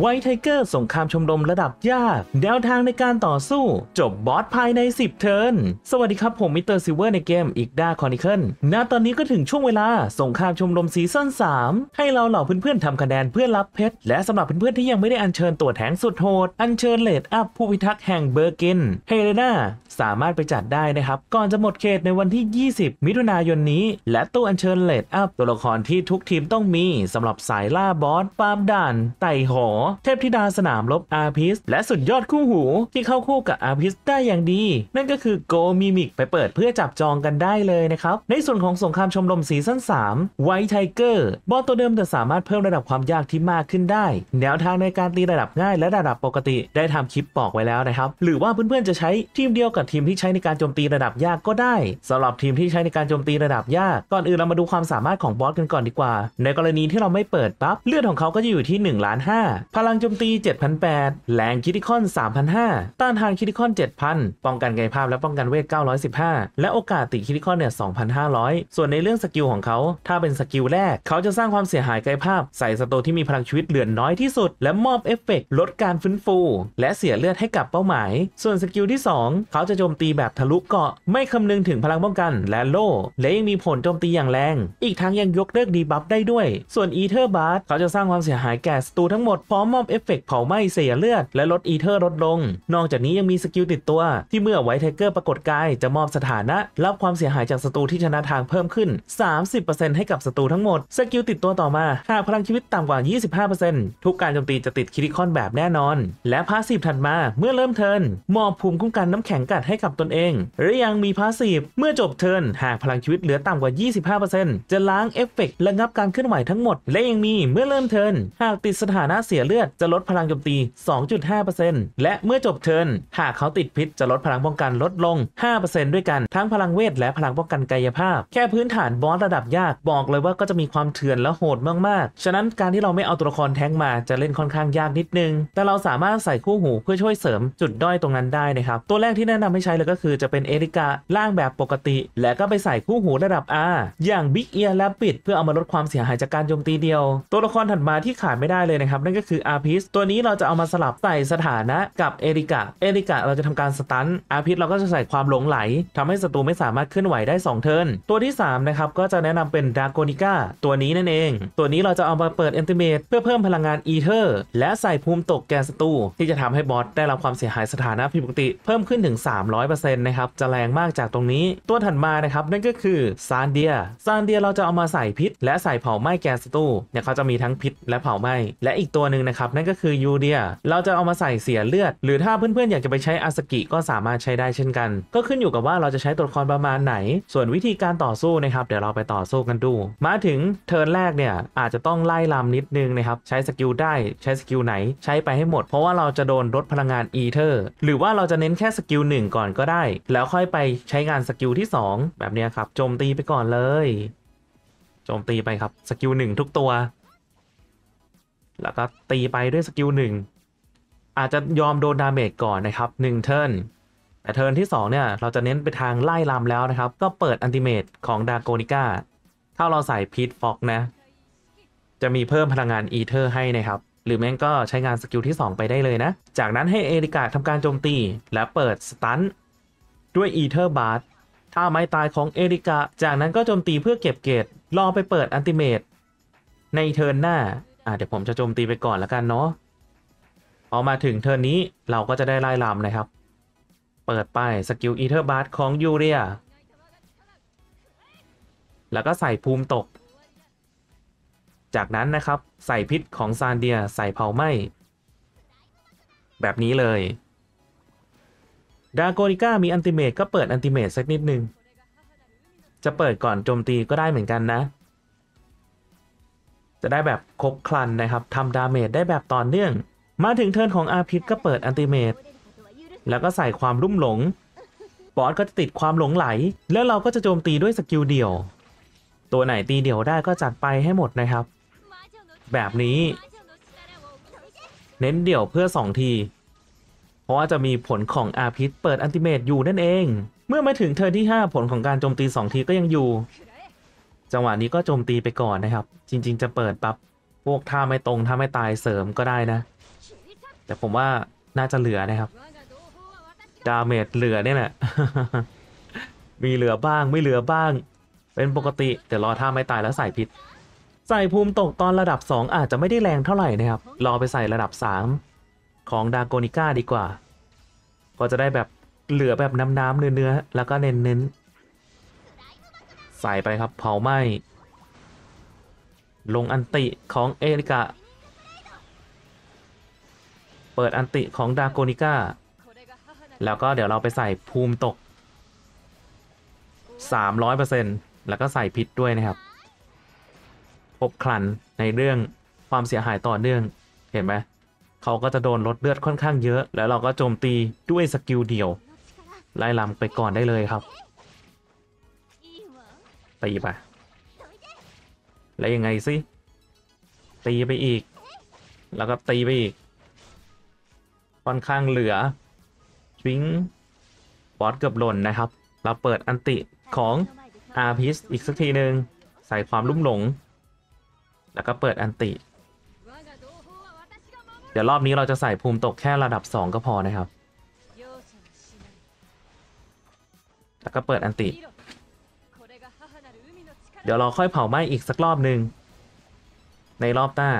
ไวท์ไทเกอร์สงครามชมรมระดับยากแนวทางในการต่อสู้จบบอสภายใน10เทิร์นสวัสดีครับผมมิสเตอร์ซิลเวอร์ในเกมอีกดาคอนิเคิลณตอนนี้ก็ถึงช่วงเวลาสงครามชมรมซีซั่น3ให้เราเหล่าเพื่อนๆทำคะแนนเพื่อรับเพชรและสำหรับเพื่อนๆที่ยังไม่ได้อัญเชิญตัวแทงสุดโหดอัญเชิญเลดอัพผู้พิทักษ์แห่งเบอร์กินเฮเลนาสามารถไปจัดได้นะครับก่อนจะหมดเขตในวันที่20มิถุนายนนี้และตู้อัญเชิญเลดอัพตัวละครที่ทุกทีมต้องมีสำหรับสายล่าบอสปามด่านไต่หอเทพธิดาสนามรบอาร์พิสและสุดยอดคู่หูที่เข้าคู่กับอาร์พิสได้อย่างดีนั่นก็คือโกมิมิกไปเปิดเพื่อจับจองกันได้เลยนะครับในส่วนของสงครามชมรมซีซั่น3ไวท์ไทเกอร์บอสตัวเดิมแต่สามารถเพิ่มระดับความยากที่มากขึ้นได้แนวทางในการตีระดับง่ายและระดับปกติได้ทำคลิปบอกไว้แล้วนะครับหรือว่าเพื่อนๆจะใช้ทีมเดียวกับทีมที่ใช้ในการโจมตีระดับยากก็ได้สำหรับทีมที่ใช้ในการโจมตีระดับยากก่อนอื่นเรามาดูความสามารถของบอสกันก่อนดีกว่าในกรณีที่เราไม่เปิดปั๊บเลือดของเขาก็จะอยู่ที่1,500,000พลังโจมตี 7,800 แรงคิติคอน 3,500 ต้านทานคิติคอน 7,000 ป้องกันกายภาพและป้องกันเวท 915 และโอกาสติดคิติคอนเนี่ย 2,500 ส่วนในเรื่องสกิลของเขาถ้าเป็นสกิลแรกเขาจะสร้างความเสียหายกายภาพใส่ศัตรูที่มีพลังชีวิตเหลือน้อยที่สุดและมอบเอฟเฟกต์ลดการฟื้นฟูและเสียเลือดให้กับเป้าหมายส่วนสกิลที่2เขาจะโจมตีแบบทะลุเกาะไม่คำนึงถึงพลังป้องกันและโล่และยังมีผลโจมตีอย่างแรงอีกทั้งยังยกเลิกดีบัฟได้ด้วยส่วนอีเทอร์บาร์เขาจะสร้างความเสียหายแก่ศัตรูทั้งหมดพร้อมมอบเอฟเฟกต์เผาไหม้เสียเลือดและลดอีเทอร์ลดลงนอกจากนี้ยังมีสกิลติดตัวที่เมื่อไวท์ไทเกอร์ปรากฏกายจะมอบสถานะรับความเสียหายจากศัตรูที่ชนะทางเพิ่มขึ้น 30% ให้กับศัตรูทั้งหมดสกิลติดตัวต่อมาหากพลังชีวิตต่ำกว่า 25% ทุกการโจมตีจะติดคริติคอนแบบแน่นอนและพาสซีฟถัดมาเมื่อเริ่มเทิร์นมอบภูมิคุ้มกันน้ำแข็งกัดให้กับตนเองหรือยังมีพาสซีฟเมื่อจบเทิร์นหากพลังชีวิตเหลือต่ำกว่า 25% จะล้างเอฟเฟกต์ระงับการเคลื่อนไหวทั้งหมดและยังมีเมื่อเริ่มเทิร์นหากติดสถานะเสียเลือดจะลดพลังโจมตี 2.5% และเมื่อจบเทิร์นหากเขาติดพิษจะลดพลังป้องกันลดลง 5% ด้วยกันทั้งพลังเวทและพลังป้องกันกายภาพแค่พื้นฐานบอสระดับยากบอกเลยว่าก็จะมีความเถื่อนและโหดมากๆฉะนั้นการที่เราไม่เอาตัวละครแท้งมาจะเล่นค่อนข้างยากนิดนึงแต่เราสามารถใส่คู่หูเพื่อช่วยเสริมจุดด้อยตรงนั้นได้นะครับตัวแรกที่แนะนำให้ใช้เลยก็คือจะเป็นเอริกาล่างแบบปกติและก็ไปใส่คู่หูระดับ R อย่างบิ๊กเอียร์และปิดเพื่อเอามาลดความเสียหายจากการโจมตีเดียวตัวละครถัดมาที่ขาดไม่ได้เลยนะครับนั่นก็คืออาร์พิสตัวนี้เราจะเอามาสลับใส่สถานะกับเอริกะเราจะทำการสตันอาร์พิสเราก็จะใส่ความหลงไหลทำให้ศัตรูไม่สามารถเคลื่อนไหวได้2เทิร์นตัวที่3นะครับก็จะแนะนำเป็นดราโกนิก้าตัวนี้นั่นเองตัวนี้เราจะเอามาเปิดเอนติเมตเพื่อเพิ่มพลังงานอีเทอร์และใส่ภูมิตกแก่ศัตรูที่จะทำให้บอสได้รับความเสียหายสถานะผิดปกติเพิ่มขึ้นถึง 300% นะครับจะแรงมากจากตรงนี้ตัวถัดมานะครับนั่นก็คือซานเดียเราจะเอามาใส่พิษและใส่เผาไหม้แก่ศัตรูเนี่ยเขาจะมีทั้งพิษและเผาไหม้และอีกตัวหนึ่งนะครับนั่นก็คือยูเดียเราจะเอามาใส่เสียเลือดหรือถ้าเพื่อนๆอยากจะไปใช้อาสกิก็สามารถใช้ได้เช่นกันก็ขึ้นอยู่กับว่าเราจะใช้ตัวละครประมาณไหนส่วนวิธีการต่อสู้นะครับเดี๋ยวเราไปต่อสู้กันดูมาถึงเทิร์นแรกเนี่ยอาจจะต้องไล่ลำนิดนึงนะครับใช้สกิลได้ใช้สกิลไหนใช้ไปให้หมดเพราะว่าเราจะโดนลดพลังงานอีเทอร์หรือว่าเราจะเน้นแค่สกิล1ก่อนก็ได้แล้วค่อยไปใช้งานสกิลที่2แบบนี้ครับโจมตีไปก่อนเลยโจมตีไปครับสกิล1ทุกตัวแล้วก็ตีไปด้วยสกิล1อาจจะยอมโดนดาเมจก่อนนะครับ1เทิร์นแต่เทิร์นที่2เนี่ยเราจะเน้นไปทางไล่ลำแล้วนะครับก็เปิดอัลติเมตของดาโกนิก้าถ้าเราใส่พีทฟ็อกนะจะมีเพิ่มพลังงานอีเทอร์ให้นะครับหรือแม่งก็ใช้งานสกิลที่2ไปได้เลยนะจากนั้นให้เอริกาทำการโจมตีและเปิดสตันด้วยอีเทอร์บาร์ถ้าไม่ตายของเอริกาจากนั้นก็โจมตีเพื่อเก็บเกรดรอไปเปิดอัลติเมตในเทิร์นหน้าเดี๋ยวผมจะโจมตีไปก่อนแล้วกันเนาะพอมาถึงเทิร์นนี้เราก็จะได้ไล่ลำนะครับเปิดไปสกิลอีเทอร์บาร์ของยูเรียแล้วก็ใส่ภูมิตกจากนั้นนะครับใส่พิษของซานเดียใส่เผาไหม้แบบนี้เลยดาโกนิก้ามีอันติเมตก็เปิดอันติเมตสักนิดนึงจะเปิดก่อนโจมตีก็ได้เหมือนกันนะจะได้แบบครบครันนะครับทำดาเมจได้แบบต่อเนื่องมาถึงเทิร์นของอาร์พิสก็เปิดอัลติเมตแล้วก็ใส่ความลุ่มหลงบอสก็จะติดความหลงไหลแล้วเราก็จะโจมตีด้วยสกิลเดี่ยวตัวไหนตีเดี่ยวได้ก็จัดไปให้หมดนะครับแบบนี้เน้นเดี่ยวเพื่อ2ทีเพราะว่าจะมีผลของอาร์พิสเปิดอัลติเมตอยู่นั่นเองเมื่อมาถึงเทิร์นที่5ผลของการโจมตี2ทีก็ยังอยู่จังหวะนี้ก็โจมตีไปก่อนนะครับจริงๆจะเปิดปั๊บพวกท่าไม่ตรงท่าไม่ตายเสริมก็ได้นะ แต่ผมว่าน่าจะเหลือนะครับดาเมจเหลือเนี่ยแหละ มีเหลือบ้างไม่เหลือบ้างเป็นปกติแต่รอถ้าไม่ตายแล้วใส่พิษใส่ภูมิตกตอนระดับ2อาจจะไม่ได้แรงเท่าไหร่นะครับรอไปใส่ระดับ3ของดาโกนิก้าดีกว่าก็จะได้แบบเหลือแบบน้ำๆเนื้อๆแล้วก็เน้นๆใส่ไปครับเผาไหม้ลงอันติของเอริกะเปิดอันติของดาโกนิก้าแล้วก็เดี๋ยวเราไปใส่ภูมิตก 300% แล้วก็ใส่พิษด้วยนะครับครบครันในเรื่องความเสียหายต่อเนื่องเห็นไหมเขาก็จะโดนลดเลือดค่อนข้างเยอะแล้วเราก็โจมตีด้วยสกิลเดียวไล่ลำไปก่อนได้เลยครับตีไปแล้วยังไงสิตีไปอีกแล้วก็ตีไปอีกค่อนข้างเหลือทิ้งบอสเกือบหล่นนะครับเราเปิดอันติของอาพิสอีกสักทีหนึ่งใส่ความลุ่มหลงแล้วก็เปิดอันติเดี๋ยวรอบนี้เราจะใส่ภูมิตกแค่ระดับ2ก็พอนะครับแล้วก็เปิดอันติเดี๋ยวเราค่อยเผาไหม้อีกสักรอบหนึ่งในรอบหน้า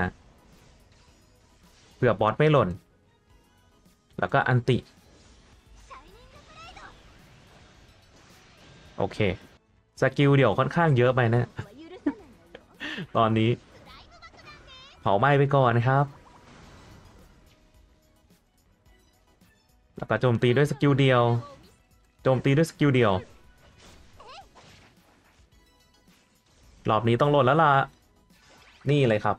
เผื่อบอสไม่หล่นแล้วก็อันติโอเคสกิลเดี๋ยวค่อนข้างเยอะไปนะ ตอนนี้เผาไหม้ไปก่อนนะครับแล้วก็โจมตีด้วยสกิลเดียวโจมตีด้วยสกิลเดียวรอบนี้ต้องหล่นแล้วล่ะนี่เลยครับ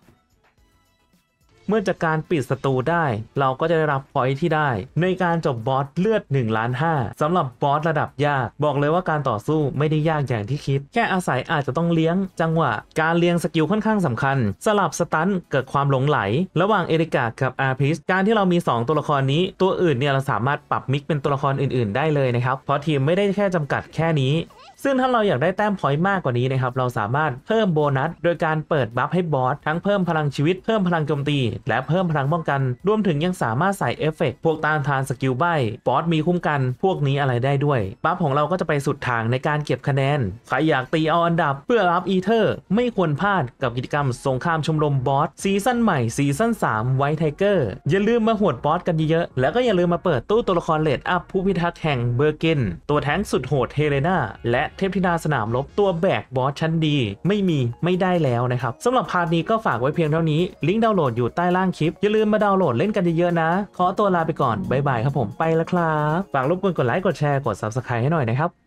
เมื่อจากการปิดศัตรูได้เราก็จะได้รับพอยต์ที่ได้ในการจบบอสเลือด1,500,000สำหรับบอสระดับยากบอกเลยว่าการต่อสู้ไม่ได้ยากอย่างที่คิดแค่อาศัยอาจจะต้องเลี้ยงจังหวะการเลี้ยงสกิลค่อนข้างสำคัญสลับสตันเกิดความหลงไหลระหว่างเอริกากับอาพิสการที่เรามี2ตัวละครนี้ตัวอื่นเนี่ยเราสามารถปรับมิกเป็นตัวละครอื่นๆได้เลยนะครับเพราะทีมไม่ได้แค่จำกัดแค่นี้ซึ่งถ้าเราอยากได้แต้มพอยต์มากกว่านี้นะครับเราสามารถเพิ่มโบนัสโดยการเปิดบัฟให้บอสทั้งเพิ่มพลังชีวิตเพิ่มพลังโจมตีและเพิ่มพลังป้องกันรวมถึงยังสามารถใส่เอฟเฟกต์พวกต้านทานสกิลใบ้บอสมีคุ้มกันพวกนี้อะไรได้ด้วยบัฟของเราก็จะไปสุดทางในการเก็บคะแนนใครอยากตีเอาอันดับเพื่อรับอีเทอร์ไม่ควรพลาดกับกิจกรรมสงครามชมรมบอสซีซั่นใหม่ซีซั่น3ไวท์ไทเกอร์อย่าลืมมาหวดบอสกันเยอะๆแล้วก็อย่าลืมมาเปิดตู้ตัวละครเลดอัพผู้พิทักษ์แห่งเบอร์เกนตัวแท้งสุดโหดเฮเลนาและเทพธิดาสนามรบตัวแบกบอสชั้นดีไม่มีไม่ได้แล้วนะครับสำหรับพาร์ทนี้ก็ฝากไว้เพียงเท่านี้ลิงก์ดาวน์โหลดอยู่ใต้ล่างคลิปอย่าลืมมาดาวน์โหลดเล่นกันเยอะๆนะขอตัวลาไปก่อนบ๊ายบายครับผมไปแล้วครับฝากรบกวนกดไลค์กดแชร์กด Subscribe ให้หน่อยนะครับ